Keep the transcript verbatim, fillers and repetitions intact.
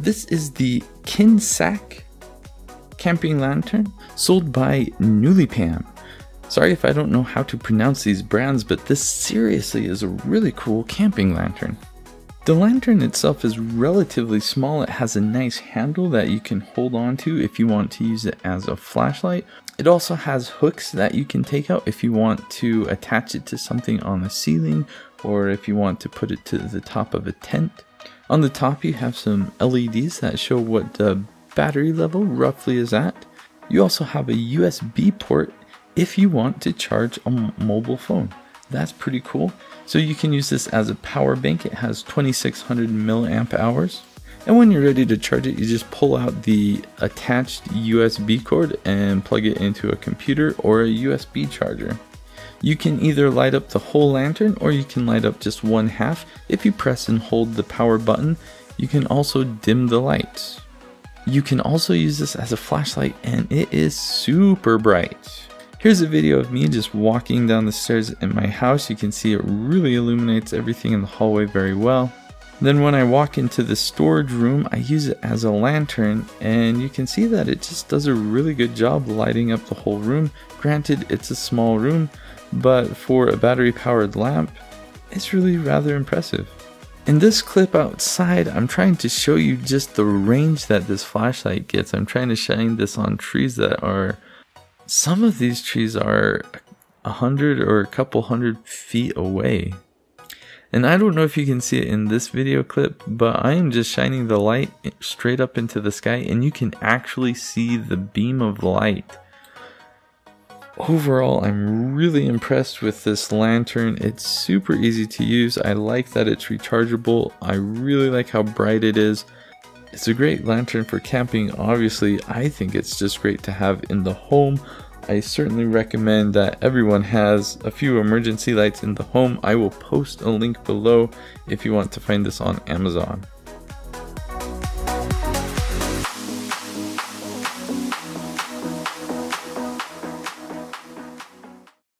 This is the Kinsach camping lantern sold by NULIPAM. Sorry if I don't know how to pronounce these brands, but this seriously is a really cool camping lantern. The lantern itself is relatively small. It has a nice handle that you can hold on to if you want to use it as a flashlight. It also has hooks that you can take out if you want to attach it to something on the ceiling or if you want to put it to the top of a tent. On the top you have some L E Ds that show what the battery level roughly is at. You also have a U S B port if you want to charge a mobile phone. That's pretty cool. So you can use this as a power bank. It has twenty-six hundred milliamp hours. And when you're ready to charge it, you just pull out the attached U S B cord and plug it into a computer or a U S B charger. You can either light up the whole lantern or you can light up just one half. If you press and hold the power button, you can also dim the lights. You can also use this as a flashlight and it is super bright. Here's a video of me just walking down the stairs in my house. You can see it really illuminates everything in the hallway very well. Then when I walk into the storage room, I use it as a lantern and you can see that it just does a really good job lighting up the whole room. Granted, it's a small room, but for a battery-powered lamp, it's really rather impressive. In this clip outside, I'm trying to show you just the range that this flashlight gets. I'm trying to shine this on trees that are... Some of these trees are a hundred or a couple hundred feet away. And I don't know if you can see it in this video clip, but I am just shining the light straight up into the sky and you can actually see the beam of light. Overall, I'm really impressed with this lantern. It's super easy to use. I like that it's rechargeable. I really like how bright it is. It's a great lantern for camping, obviously. I think it's just great to have in the home. I certainly recommend that everyone has a few emergency lights in the home. I will post a link below if you want to find this on Amazon.